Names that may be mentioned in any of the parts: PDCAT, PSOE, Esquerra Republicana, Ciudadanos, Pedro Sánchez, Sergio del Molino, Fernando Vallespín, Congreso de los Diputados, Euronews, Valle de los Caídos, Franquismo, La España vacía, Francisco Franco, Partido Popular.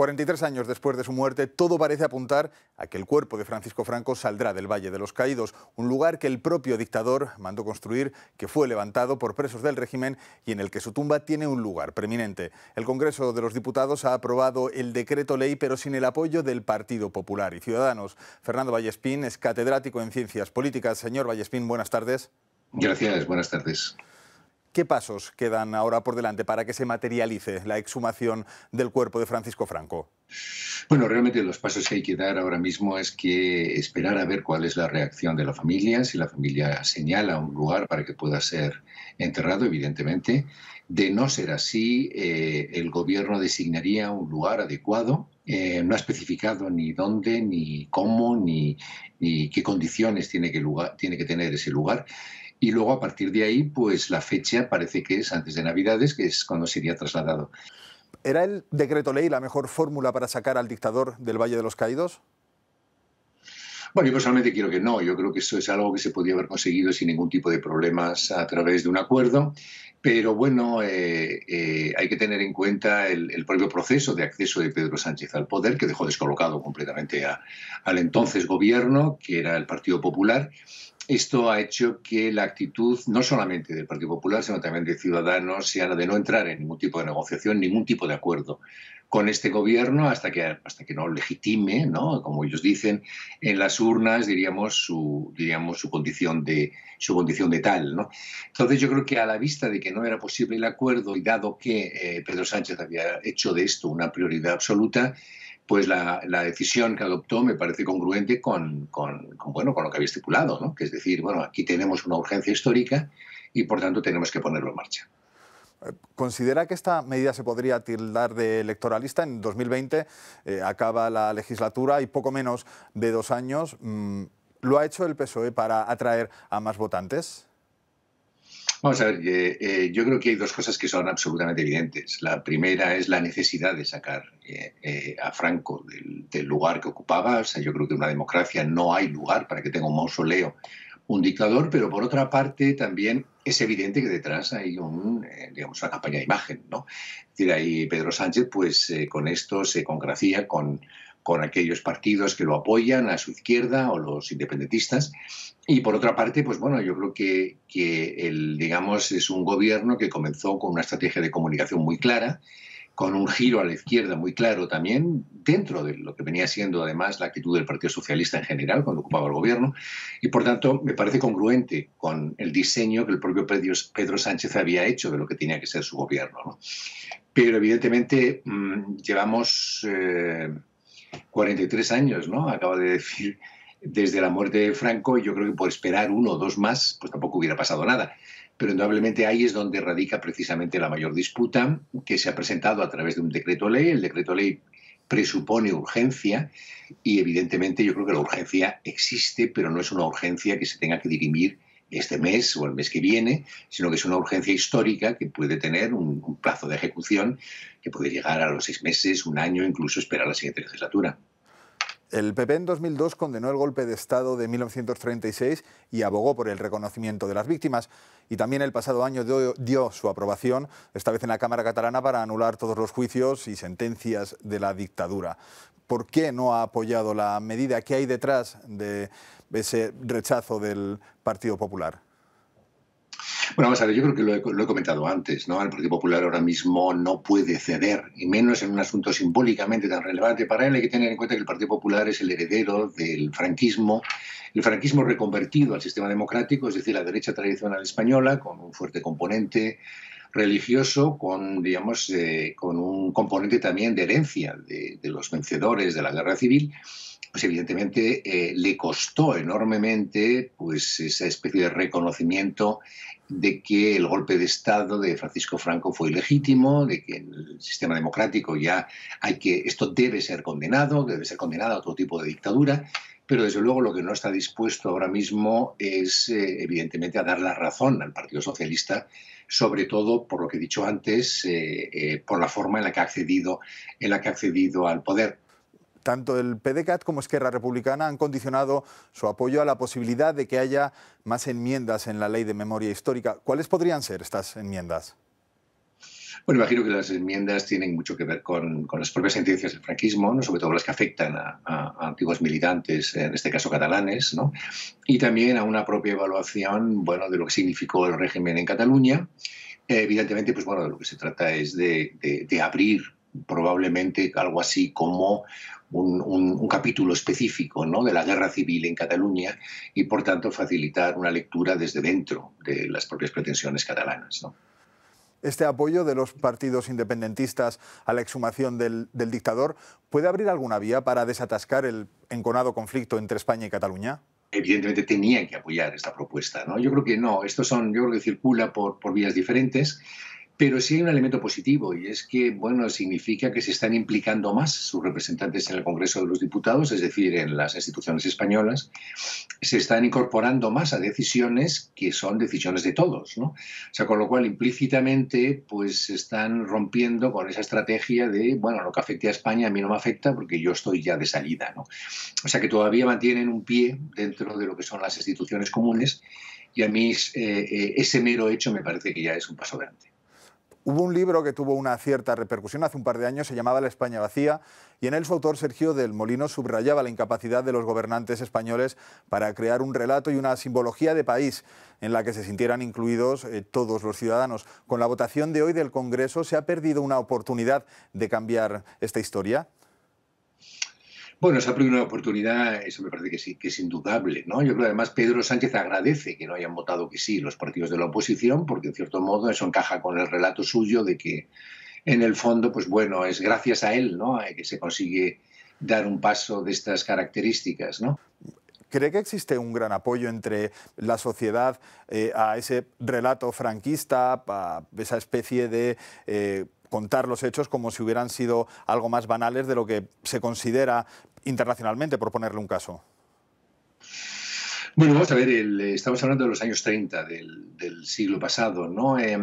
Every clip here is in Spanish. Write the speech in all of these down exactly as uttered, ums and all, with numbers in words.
cuarenta y tres años después de su muerte, todo parece apuntar a que el cuerpo de Francisco Franco saldrá del Valle de los Caídos, un lugar que el propio dictador mandó construir, que fue levantado por presos del régimen y en el que su tumba tiene un lugar preeminente. El Congreso de los Diputados ha aprobado el decreto ley, pero sin el apoyo del Partido Popular y Ciudadanos. Fernando Vallespín es catedrático en Ciencias Políticas. Señor Vallespín, buenas tardes. Gracias, buenas tardes. ¿Qué pasos quedan ahora por delante para que se materialice la exhumación del cuerpo de Francisco Franco? Bueno, realmente los pasos que hay que dar ahora mismo es que esperar a ver cuál es la reacción de la familia, si la familia señala un lugar para que pueda ser enterrado, evidentemente. De no ser así, eh, el gobierno designaría un lugar adecuado, eh, no ha especificado ni dónde, ni cómo, ni, ni qué condiciones tiene que, lugar, tiene que tener ese lugar. Y luego, a partir de ahí, pues la fecha parece que es antes de Navidades, que es cuando sería trasladado. ¿Era el decreto ley la mejor fórmula para sacar al dictador del Valle de los Caídos? Bueno, yo personalmente creo que no. Yo creo que eso es algo que se podía haber conseguido sin ningún tipo de problemas a través de un acuerdo. Pero bueno, eh, eh, hay que tener en cuenta el, el propio proceso de acceso de Pedro Sánchez al poder, que dejó descolocado completamente a, al entonces gobierno, que era el Partido Popular. Esto ha hecho que la actitud no solamente del Partido Popular, sino también de Ciudadanos, sea la de no entrar en ningún tipo de negociación, ningún tipo de acuerdo con este gobierno hasta que, hasta que no legitime, ¿no?, como ellos dicen, en las urnas, diríamos, su, diríamos, su, condición, de, su condición de tal, ¿no? Entonces yo creo que a la vista de que no era posible el acuerdo y dado que eh, Pedro Sánchez había hecho de esto una prioridad absoluta, pues la, la decisión que adoptó me parece congruente con, con, con, bueno, con lo que había estipulado, ¿no? Que es decir, bueno, aquí tenemos una urgencia histórica y por tanto tenemos que ponerlo en marcha. ¿Considera que esta medida se podría tildar de electoralista? En dos mil veinte eh, acaba la legislatura y poco menos de dos años. ¿Lo ha hecho el P S O E para atraer a más votantes? Vamos a ver, eh, eh, yo creo que hay dos cosas que son absolutamente evidentes. La primera es la necesidad de sacar eh, eh, a Franco del, del lugar que ocupaba. O sea, yo creo que en una democracia no hay lugar para que tenga un mausoleo un dictador, pero por otra parte también es evidente que detrás hay un, eh, digamos, una campaña de imagen, ¿no? Es decir, ahí Pedro Sánchez, pues eh, con esto se congracía con... con aquellos partidos que lo apoyan a su izquierda o los independentistas. Y por otra parte, pues bueno, yo creo que, que el, digamos, es un gobierno que comenzó con una estrategia de comunicación muy clara, con un giro a la izquierda muy claro también, dentro de lo que venía siendo además la actitud del Partido Socialista en general cuando ocupaba el gobierno, y por tanto me parece congruente con el diseño que el propio Pedro Sánchez había hecho de lo que tenía que ser su gobierno, ¿no? Pero evidentemente mmm, llevamos... Eh, cuarenta y tres años, ¿no? Acaba de decir, desde la muerte de Franco, y yo creo que por esperar uno o dos más, pues tampoco hubiera pasado nada. Pero indudablemente ahí es donde radica precisamente la mayor disputa que se ha presentado a través de un decreto ley. El decreto ley presupone urgencia y evidentemente yo creo que la urgencia existe, pero no es una urgencia que se tenga que dirimir este mes o el mes que viene, sino que es una urgencia histórica que puede tener un, un plazo de ejecución que puede llegar a los seis meses, un año, incluso esperar la siguiente legislatura. El P P en dos mil dos condenó el golpe de Estado de mil novecientos treinta y seis y abogó por el reconocimiento de las víctimas. Y también el pasado año dio, dio su aprobación, esta vez en la Cámara catalana, para anular todos los juicios y sentencias de la dictadura. ¿Por qué no ha apoyado la medida que hay detrás de ese rechazo del Partido Popular? Bueno, vamos a ver, yo creo que lo he, lo he comentado antes, ¿no? El Partido Popular ahora mismo no puede ceder, y menos en un asunto simbólicamente tan relevante para él. Hay que tener en cuenta que el Partido Popular es el heredero del franquismo, el franquismo reconvertido al sistema democrático, es decir, la derecha tradicional española, con un fuerte componente religioso, con, digamos, eh, con un componente también de herencia de, de los vencedores de la guerra civil. Pues evidentemente eh, le costó enormemente pues, esa especie de reconocimiento de que el golpe de Estado de Francisco Franco fue ilegítimo, de que en el sistema democrático ya hay que, esto debe ser condenado, debe ser condenado a otro tipo de dictadura, pero desde luego lo que no está dispuesto ahora mismo es eh, evidentemente a dar la razón al Partido Socialista, sobre todo por lo que he dicho antes, eh, eh, por la forma en la que ha accedido, en la que ha accedido al poder. Tanto el P D C A T como Esquerra Republicana han condicionado su apoyo a la posibilidad de que haya más enmiendas en la Ley de Memoria Histórica. ¿Cuáles podrían ser estas enmiendas? Bueno, imagino que las enmiendas tienen mucho que ver con, con las propias sentencias del franquismo, ¿no? Sobre todo las que afectan a, a, a antiguos militantes, en este caso catalanes, ¿no? Y también a una propia evaluación, bueno, de lo que significó el régimen en Cataluña. Eh, evidentemente, pues bueno, de lo que se trata es de, de, de abrir probablemente algo así como un, un, un capítulo específico, ¿no?, de la guerra civil en Cataluña y, por tanto, facilitar una lectura desde dentro de las propias pretensiones catalanas, ¿no? Este apoyo de los partidos independentistas a la exhumación del, del dictador, ¿puede abrir alguna vía para desatascar el enconado conflicto entre España y Cataluña? Evidentemente tenían que apoyar esta propuesta, ¿no? Yo creo que no, esto son, yo creo que circula por, por vías diferentes, pero sí hay un elemento positivo y es que, bueno, significa que se están implicando más sus representantes en el Congreso de los Diputados, es decir, en las instituciones españolas, se están incorporando más a decisiones que son decisiones de todos, ¿no? O sea, con lo cual implícitamente pues se están rompiendo con esa estrategia de, bueno, lo que afecte a España a mí no me afecta porque yo estoy ya de salida, ¿no? O sea, que todavía mantienen un pie dentro de lo que son las instituciones comunes y a mí eh, ese mero hecho me parece que ya es un paso adelante. Hubo un libro que tuvo una cierta repercusión hace un par de años, se llamaba La España vacía, y en él su autor, Sergio del Molino, subrayaba la incapacidad de los gobernantes españoles para crear un relato y una simbología de país en la que se sintieran incluidos eh, todos los ciudadanos. ¿Con la votación de hoy del Congreso se ha perdido una oportunidad de cambiar esta historia? Bueno, se ha perdido una oportunidad, eso me parece que sí, que es indudable, ¿no? Yo creo que además Pedro Sánchez agradece que no hayan votado que sí los partidos de la oposición, porque en cierto modo eso encaja con el relato suyo de que en el fondo, pues bueno, es gracias a él, ¿no?, que se consigue dar un paso de estas características, ¿no? ¿Cree que existe un gran apoyo entre la sociedad eh, a ese relato franquista, a esa especie de... Eh, contar los hechos como si hubieran sido algo más banales de lo que se considera internacionalmente, por ponerle un caso? Bueno, vamos a ver, el, estamos hablando de los años treinta del, del siglo pasado, ¿no? Eh,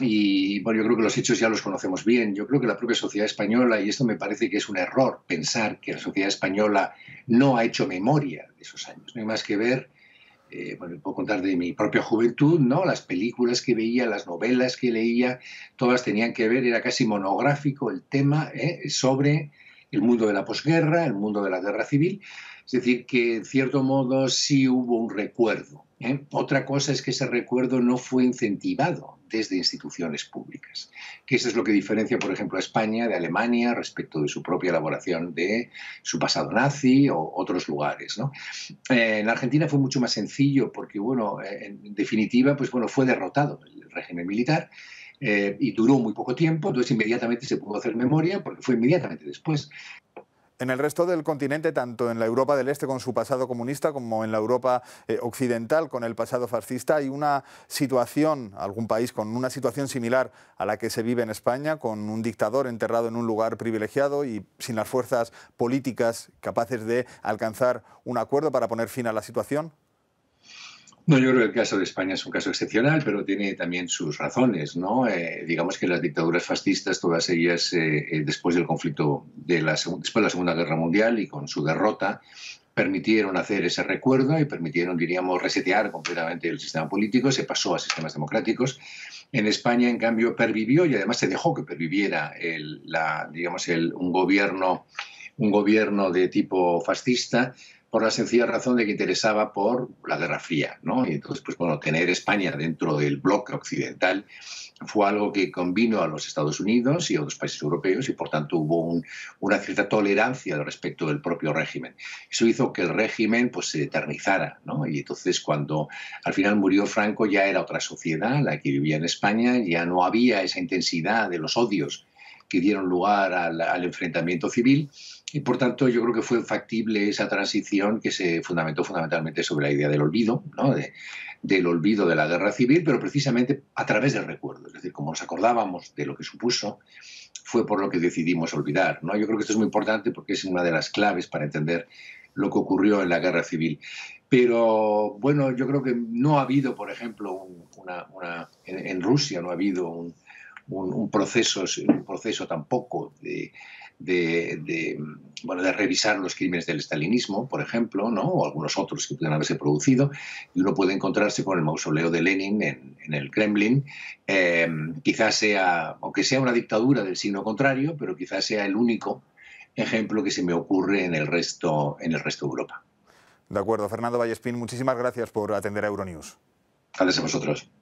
y bueno, yo creo que los hechos ya los conocemos bien. Yo creo que la propia sociedad española, y esto me parece que es un error pensar que la sociedad española no ha hecho memoria de esos años. No hay más que ver... Eh, bueno, puedo contar de mi propia juventud, ¿no? Las películas que veía, las novelas que leía, todas tenían que ver, era casi monográfico el tema, ¿eh?, sobre el mundo de la posguerra, el mundo de la guerra civil. Es decir, que en cierto modo sí hubo un recuerdo, ¿eh? Otra cosa es que ese recuerdo no fue incentivado desde instituciones públicas, que eso es lo que diferencia, por ejemplo, a España de Alemania respecto de su propia elaboración de su pasado nazi o otros lugares, ¿no? Eh, en Argentina fue mucho más sencillo porque, bueno, eh, en definitiva, pues bueno, fue derrotado el régimen militar eh, y duró muy poco tiempo, entonces inmediatamente se pudo hacer memoria porque fue inmediatamente después. En el resto del continente, tanto en la Europa del Este con su pasado comunista como en la Europa eh, occidental con el pasado fascista, ¿hay una situación, algún país con una situación similar a la que se vive en España, con un dictador enterrado en un lugar privilegiado y sin las fuerzas políticas capaces de alcanzar un acuerdo para poner fin a la situación? No, yo creo que el caso de España es un caso excepcional, pero tiene también sus razones, ¿no? Eh, digamos que las dictaduras fascistas, todas ellas eh, después del conflicto, de la, después de la Segunda Guerra Mundial y con su derrota, permitieron hacer ese recuerdo y permitieron, diríamos, resetear completamente el sistema político, se pasó a sistemas democráticos. En España, en cambio, pervivió y además se dejó que perviviera el, la, digamos, el, un gobierno, un gobierno de tipo fascista, por la sencilla razón de que interesaba por la Guerra Fría, ¿no? Y entonces, pues bueno, tener España dentro del bloque occidental fue algo que convino a los Estados Unidos y a otros países europeos y, por tanto, hubo un, una cierta tolerancia respecto del propio régimen. Eso hizo que el régimen pues, se eternizara, ¿no? Y entonces, cuando al final murió Franco, ya era otra sociedad la que vivía en España, ya no había esa intensidad de los odios que dieron lugar al, al enfrentamiento civil. Y, por tanto, yo creo que fue factible esa transición que se fundamentó fundamentalmente sobre la idea del olvido, ¿no?, de, del olvido de la guerra civil, pero precisamente a través del recuerdo. Es decir, como nos acordábamos de lo que supuso, fue por lo que decidimos olvidar, ¿no? Yo creo que esto es muy importante porque es una de las claves para entender lo que ocurrió en la guerra civil. Pero, bueno, yo creo que no ha habido, por ejemplo, un, una, una, en, en Rusia no ha habido un, un, un, proceso, un proceso tampoco de... de, de, bueno, de revisar los crímenes del estalinismo, por ejemplo, ¿no? O algunos otros que pudieran haberse producido, y uno puede encontrarse con el mausoleo de Lenin en, en el Kremlin, eh, quizás sea, aunque sea una dictadura del signo contrario, pero quizás sea el único ejemplo que se me ocurre en el resto, en el resto de Europa. De acuerdo, Fernando Vallespín, muchísimas gracias por atender a Euronews. Gracias a vosotros.